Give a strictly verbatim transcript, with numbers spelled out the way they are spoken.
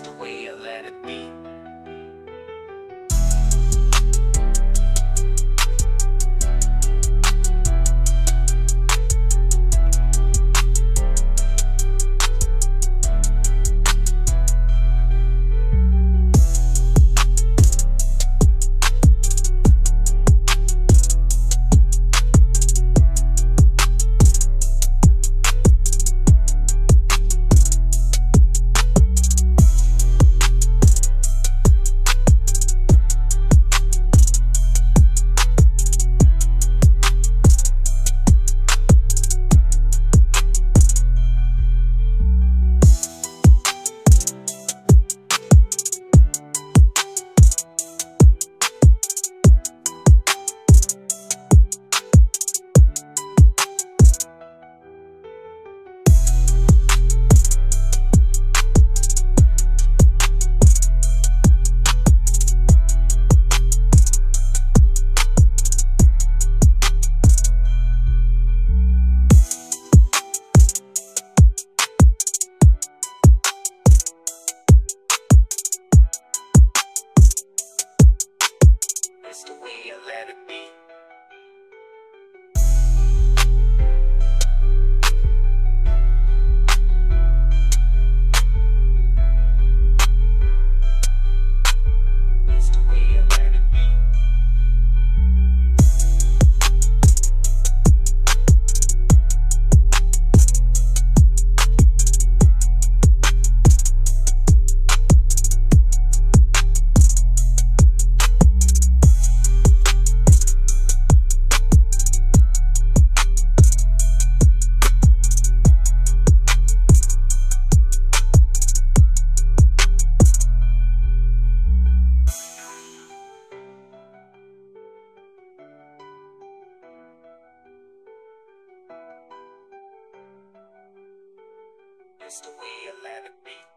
that's the way I let it be. That's the way I let it be. That's the way I let it be.